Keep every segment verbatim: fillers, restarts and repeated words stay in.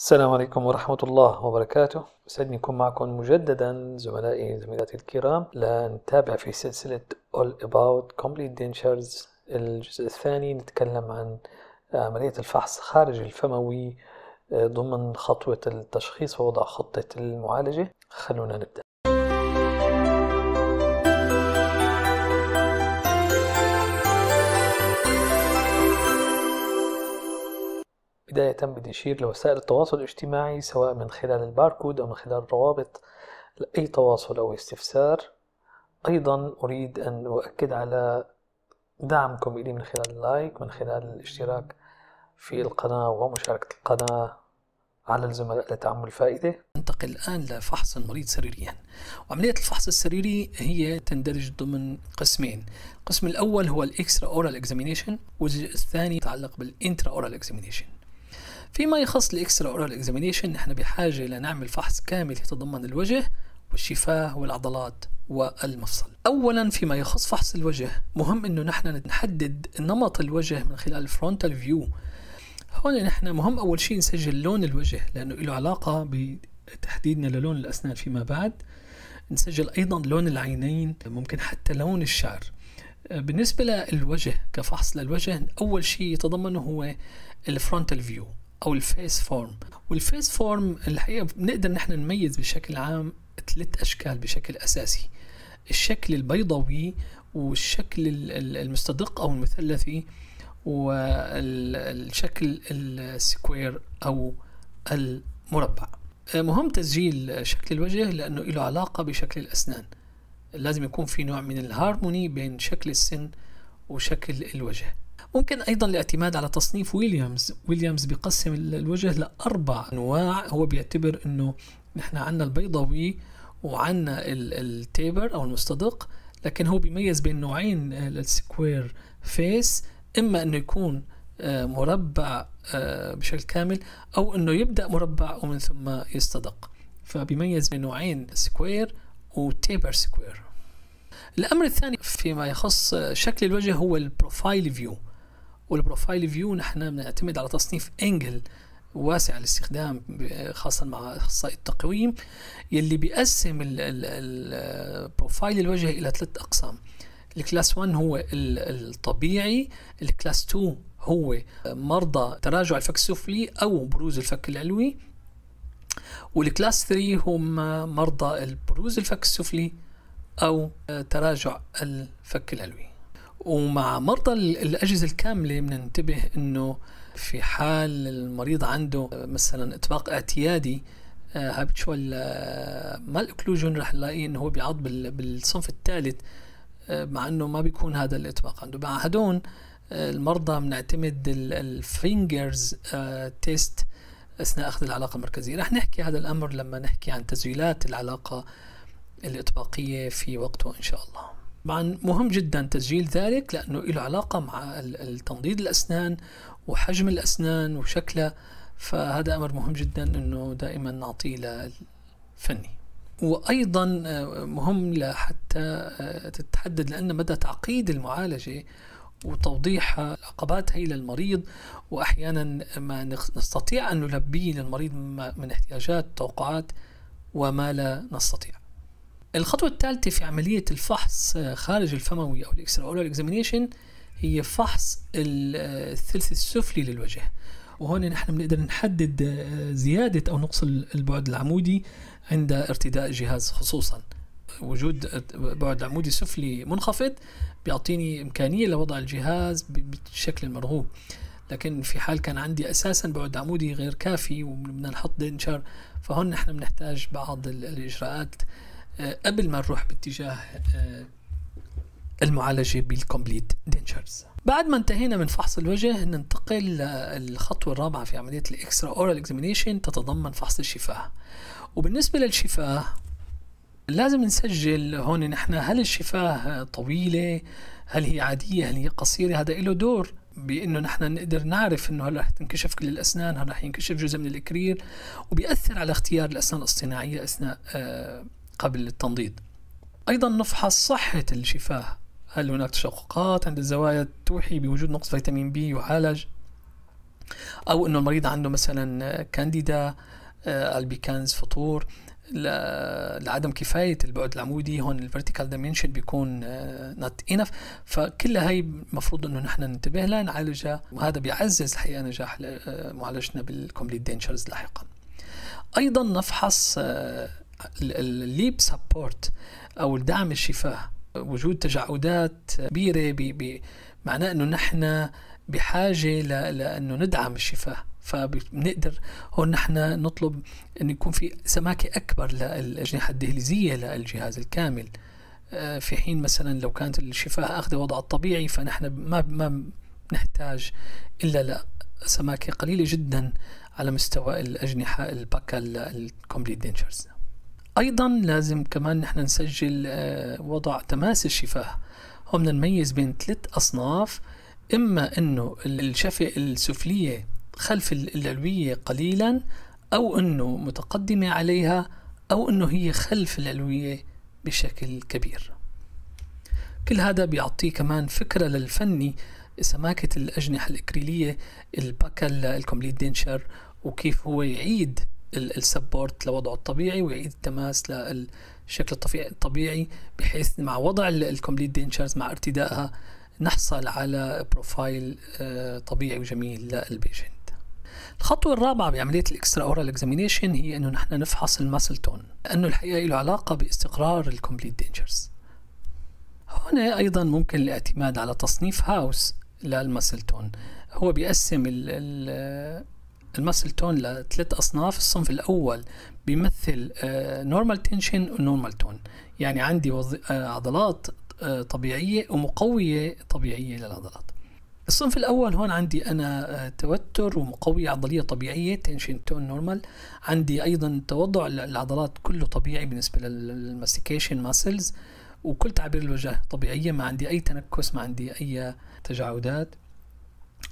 السلام عليكم ورحمة الله وبركاته. سعدني أكون معكم مجددا زملائي وزميلاتي الكرام لنتابع في سلسلة All About Complete Dentures الجزء الثاني. نتكلم عن عملية الفحص خارج الفموي ضمن خطوة التشخيص ووضع خطة المعالجة. خلونا نبدأ. بداية بدي أشير لوسائل التواصل الاجتماعي سواء من خلال الباركود أو من خلال الروابط لأي تواصل أو استفسار. أيضا أريد أن أؤكد على دعمكم إلي من خلال اللايك، من خلال الاشتراك في القناة ومشاركة القناة على الزملاء لتعمل فائدة. ننتقل الآن لفحص المريض سريريا. وعملية الفحص السريري هي تندرج ضمن قسمين، القسم الأول هو الإكسترا أورال إكزامينيشن والجزء الثاني يتعلق بالإنترا أورال إكزامينيشن. فيما يخص الإكسترا أورال إكزامينيشن نحن بحاجة لنعمل فحص كامل يتضمن الوجه والشفاه والعضلات والمفصل. أولا فيما يخص فحص الوجه مهم أنه نحن نحدد نمط الوجه من خلال الفرونتال فيو. هون نحن مهم أول شيء نسجل لون الوجه لأنه له علاقة بتحديدنا للون الأسنان فيما بعد. نسجل أيضا لون العينين، ممكن حتى لون الشعر. بالنسبة للوجه كفحص للوجه أول شيء يتضمنه هو الفرونتال فيو أو الفيس فورم. والفيس فورم الحقيقة بنقدر نحن نميز بشكل عام ثلاث أشكال بشكل أساسي، الشكل البيضاوي والشكل المستدق أو المثلثي والشكل السكوير أو المربع. مهم تسجيل شكل الوجه لأنه له علاقة بشكل الأسنان، لازم يكون في نوع من الهارموني بين شكل السن وشكل الوجه. ممكن أيضا الاعتماد على تصنيف ويليامز. ويليامز بيقسم الوجه لأربع أنواع، هو بيعتبر أنه نحن عنا البيضاوي وعنا التيبر أو المستدق، لكن هو بيميز بين نوعين السكوير فيس، إما أنه يكون مربع بشكل كامل أو أنه يبدأ مربع ومن ثم يستدق، فبيميز بين نوعين سكوير وتيبر سكوير. الأمر الثاني فيما يخص شكل الوجه هو البروفايل فيو، والبروفايل فيو نحن بنعتمد على تصنيف أنجل واسع الاستخدام خاصة مع أخصائي التقويم، يلي بيقسم البروفايل الوجه إلى ثلاث أقسام. الكلاس واحد هو الطبيعي، الكلاس اثنين هو مرضى تراجع الفك السفلي أو بروز الفك العلوي، والكلاس ثلاثة هم مرضى بروز الفك السفلي أو تراجع الفك العلوي. ومع مرضى الأجهزة الكاملة بننتبه أنه في حال المريض عنده مثلا إطباق اعتيادي هابتشوال مال اوكلوجن رح نلاقي أنه هو بيعض بالصنف الثالث مع أنه ما بيكون هذا الإطباق عنده. مع هدول المرضى بنعتمد الفينجرز تيست أثناء أخذ العلاقة المركزية. رح نحكي هذا الأمر لما نحكي عن تسجيلات العلاقة الإطباقية في وقته إن شاء الله. طبعا مهم جدا تسجيل ذلك لأنه له علاقة مع تنضيد الأسنان وحجم الأسنان وشكلها، فهذا أمر مهم جدا أنه دائما نعطيه للفني. وأيضا مهم لحتى تتحدد لأن مدى تعقيد المعالجة وتوضيح العقبات هي للمريض، وأحيانا ما نستطيع أن نلبيه للمريض من احتياجات توقعات وما لا نستطيع. الخطوة الثالثة في عملية الفحص خارج الفموي أو الإكسترا أورال إكزامينيشن هي فحص الثلث السفلي للوجه، وهون نحن بنقدر نحدد زيادة أو نقص البعد العمودي عند ارتداء الجهاز، خصوصا وجود بعد عمودي سفلي منخفض بيعطيني إمكانية لوضع الجهاز بالشكل المرغوب، لكن في حال كان عندي أساسا بعد عمودي غير كافي وبدنا نحط دنشر فهون نحن بنحتاج بعض الإجراءات قبل ما نروح باتجاه المعالجة بالكومبليت دنتشرز. بعد ما انتهينا من فحص الوجه ننتقل للخطوة الرابعة في عملية الإكسترا أورال إكزامينيشن، تتضمن فحص الشفاه. وبالنسبة للشفاه لازم نسجل هون نحن هل الشفاه طويلة، هل هي عادية، هل هي قصيرة. هذا له دور بأنه نحن نقدر نعرف أنه هل رح تنكشف كل الأسنان، هل رح ينكشف جزء من الإكرير، وبيأثر على اختيار الأسنان الاصطناعية أثناء قبل التنضيد. أيضا نفحص صحة الشفاه، هل هناك تشققات عند الزوايا توحي بوجود نقص فيتامين بي يعالج، او انه المريض عنده مثلا كانديدا، البيكانز، فطور، لعدم كفايه البعد العمودي، هون الفيرتيكال دايمنشن بيكون نوت انف. فكل هي المفروض انه نحن ننتبه لها نعالجها، وهذا بيعزز الحقيقه نجاح معالجتنا بالكومبليت دينتشرز لاحقا. ايضا نفحص الليب سبورت او الدعم الشفاه، وجود تجاعدات كبيره بمعناه انه نحن بحاجه لانه ندعم الشفاه، فبنقدر هون نحن نطلب انه يكون في سماكه اكبر للاجنحه الدهليزيه للجهاز الكامل، في حين مثلا لو كانت الشفاه اخذ وضعها الطبيعي فنحن ما ما بنحتاج الا لسماكه قليله جدا على مستوى الاجنحه الباكال الكومبليت دينتشرز. ايضا لازم كمان نحن نسجل وضع تماس الشفاه، هم نميز بين ثلاث اصناف، اما انه الشفه السفليه خلف العلويه قليلا، او انه متقدمه عليها، او انه هي خلف العلويه بشكل كبير. كل هذا بيعطيه كمان فكره للفني سماكه الاجنحه الاكريليه الباكال الكومبليت دينتشر، وكيف هو يعيد السبورت لوضعه الطبيعي ويعيد التماس للشكل الطبيعي، بحيث مع وضع الكومبليت دينتشرز مع ارتدائها نحصل على بروفايل طبيعي وجميل للبيشنت. الخطوة الرابعة بعملية الاكسترا اورال اكزامينيشن هي انه نحن نفحص الماسل تون، لانه الحقيقة له علاقة باستقرار الكومبليت دينتشرز. هنا ايضا ممكن الاعتماد على تصنيف هاوس للماسل تون، هو بيقسم الماسل تون لثلاث اصناف. الصنف الاول بيمثل نورمال تنشن ونورمال تون، يعني عندي عضلات طبيعية ومقوية طبيعية للعضلات. الصنف الأول هون عندي أنا توتر ومقوية عضلية طبيعية تنشن تون نورمال، عندي أيضا توضع العضلات كله طبيعي بالنسبة للماستيكيشن ماسلز، وكل تعابير الوجه طبيعية، ما عندي أي تنكس، ما عندي أي تجاعدات.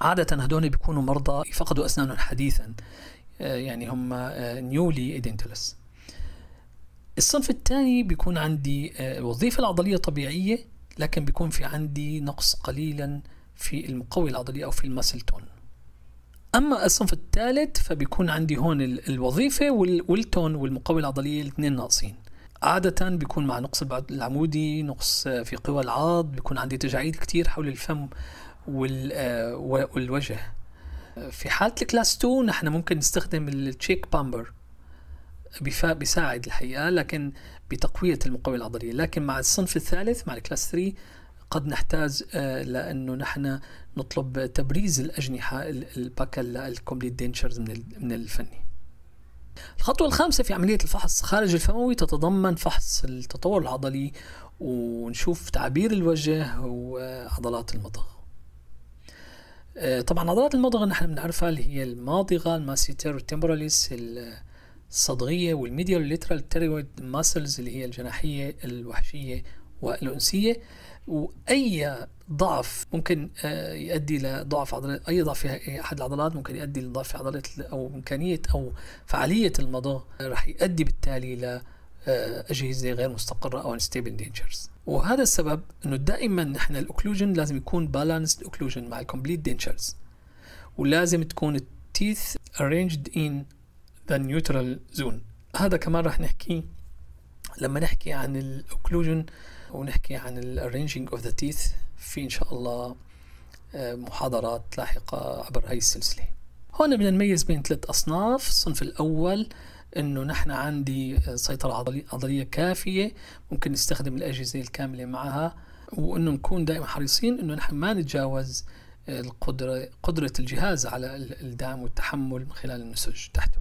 عادة هدول بيكونوا مرضى فقدوا أسنانهم حديثا، يعني هم نيولي دينتلس. الصنف الثاني بيكون عندي الوظيفة العضلية طبيعية، لكن بيكون في عندي نقص قليلا في المقوي العضلية أو في الماسل تون. أما الصنف الثالث فبيكون عندي هون الوظيفة والتون والمقوي العضلية الاثنين ناقصين، عادة بيكون مع نقص البعد العمودي، نقص في قوى العض، بيكون عندي تجاعيد كتير حول الفم والوجه. في حالة الكلاس اثنين نحن ممكن نستخدم التشيك بامبر، بيساعد الحقيقة لكن بتقوية المقوي العضلية، لكن مع الصنف الثالث مع الكلاس ثلاثة قد نحتاج لأنه نحن نطلب تبريز الأجنحة الباكال الكومبليت دينتشرز من الفني. الخطوة الخامسة في عملية الفحص خارج الفموي تتضمن فحص التطور العضلي، ونشوف تعابير الوجه وعضلات المضغ. طبعا عضلات المضغ نحن بنعرفها اللي هي الماضغة، الماسيتر والتمبوراليس، الصدغية والميديال والليترال تيرويد ماسلز اللي هي الجناحية الوحشية والأنسية. وأي ضعف ممكن يؤدي لضعف عضلة، أي ضعف في أحد العضلات ممكن يؤدي لضعف في عضلة أو إمكانية أو فعالية المضغ، رح يؤدي بالتالي لأجهزة غير مستقرة أو unstable dentures. وهذا السبب إنه دائما نحن الأوكلوجن لازم يكون balanced أوكلوجن مع الكومبليت دينتشرز، ولازم تكون التيث arranged in the neutral zone. هذا كمان رح نحكي لما نحكي عن الاوكلوجن ونحكي عن الارينجينج اوف ذا تيث في ان شاء الله محاضرات لاحقه عبر هاي السلسله. هون بدنا نميز بين ثلاث اصناف. الصنف الاول انه نحن عندي سيطره عضليه كافيه، ممكن نستخدم الاجهزه الكامله معها، وانه نكون دائما حريصين انه نحن ما نتجاوز القدره قدره الجهاز على الدعم والتحمل من خلال النسج تحته.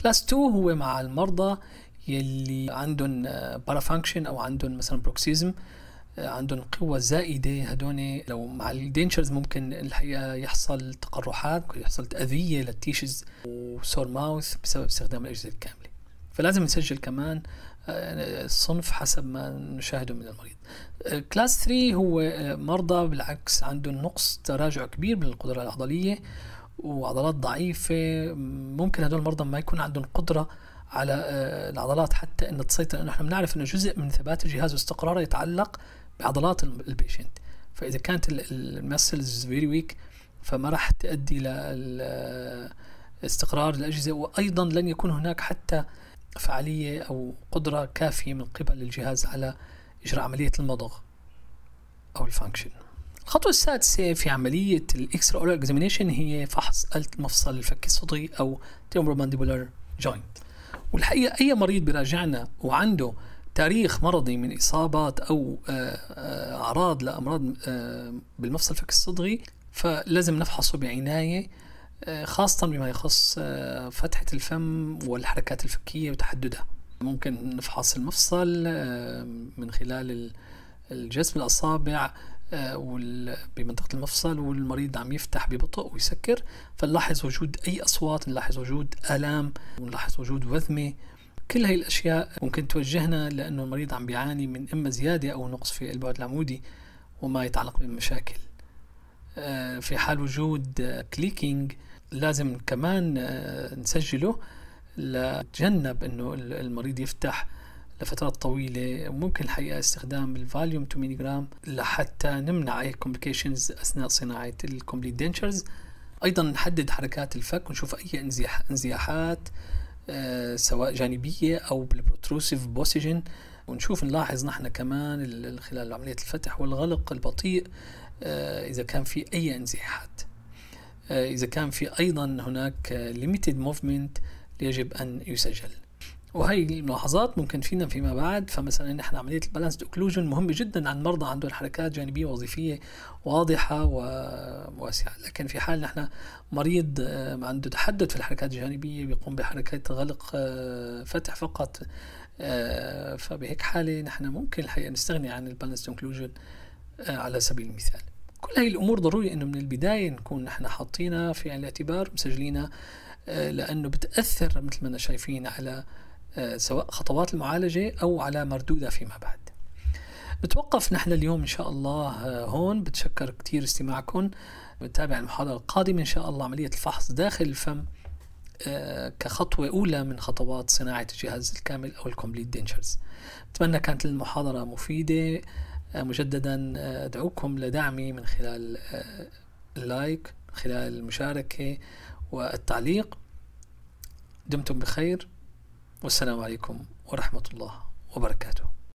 كلاس اثنين هو مع المرضى يلي عندهم بارافانكشن او عندهم مثلا بروكسيزم، عندهم قوة زائدة، هدول لو مع الدينتشرز ممكن الحقيقة يحصل تقرحات، ممكن يحصل أذية للتيشز وسور ماوث بسبب استخدام الأجهزة الكاملة. فلازم نسجل كمان الصنف حسب ما نشاهده من المريض. كلاس ثلاثة هو مرضى بالعكس عندهم نقص تراجع كبير بالقدرة العضلية وعضلات ضعيفة، ممكن هدول المرضى ما يكون عندهم قدرة على العضلات حتى ان تسيطر، لانه نحن بنعرف انه جزء من ثبات الجهاز واستقراره يتعلق بعضلات البيشنت، فاذا كانت المسلز فيري ويك فما راح تؤدي الى استقرار الأجهزة، وأيضا لن يكون هناك حتى فعالية أو قدرة كافية من قبل الجهاز على إجراء عملية المضغ أو الفانكشن. الخطوة السادسة في عملية الإكسترا أورال إكزامينيشن هي فحص المفصل الفك الصدري أو تيمبرومانديبولار جوينت. والحقيقة أي مريض بيراجعنا وعنده تاريخ مرضي من إصابات أو أعراض لأمراض بالمفصل الفك الصدري فلازم نفحصه بعناية، خاصة بما يخص فتحة الفم والحركات الفكية وتحددها. ممكن نفحص المفصل من خلال الجسم الأصابع بمنطقة المفصل والمريض عم يفتح ببطء ويسكر، فنلاحظ وجود أي أصوات، نلاحظ وجود آلام، ونلاحظ وجود وذمة. كل هاي الأشياء ممكن توجهنا لأنه المريض عم بيعاني من إما زيادة أو نقص في البعد العمودي وما يتعلق بالمشاكل. في حال وجود كليكينج لازم كمان نسجله لتجنب انه المريض يفتح لفترات طويله، وممكن الحقيقه استخدام الفاليوم اثنين ملغ لحتى نمنع اي كومبليكيشنز اثناء صناعه الكومبليت دنتشرز. ايضا نحدد حركات الفك ونشوف اي انزياحات سواء جانبيه او بالبروتروسيف بوسيجن، ونشوف نلاحظ نحن كمان خلال عمليه الفتح والغلق البطيء إذا كان في أي انزياحات. إذا كان في أيضا هناك limited movement يجب أن يسجل. وهي الملاحظات ممكن فينا فيما بعد، فمثلا نحن عملية البالانس اوكلوجن مهمة جدا عن مرضى عندهم حركات جانبية وظيفية واضحة وواسعة، لكن في حال نحن مريض عنده تحدد في الحركات الجانبية بيقوم بحركات غلق فتح فقط، فبهيك حالة نحن ممكن الحقيقة نستغني عن البالانس اوكلوجن على سبيل المثال. كل هاي الأمور ضروري أنه من البداية نكون نحن حاطينها في عين الاعتبار مسجلينها، لأنه بتأثر مثل ما أنا شايفين على سواء خطوات المعالجة أو على مردودها فيما بعد. بتوقف نحن اليوم إن شاء الله هون. بتشكر كتير استماعكم. بتابع المحاضرة القادمة إن شاء الله عملية الفحص داخل الفم كخطوة أولى من خطوات صناعة الجهاز الكامل أو الكومبليت دنتشرز. بتمنى كانت المحاضرة مفيدة. مجددا أدعوكم لدعمي من خلال اللايك، من خلال المشاركة والتعليق. دمتم بخير، والسلام عليكم ورحمة الله وبركاته.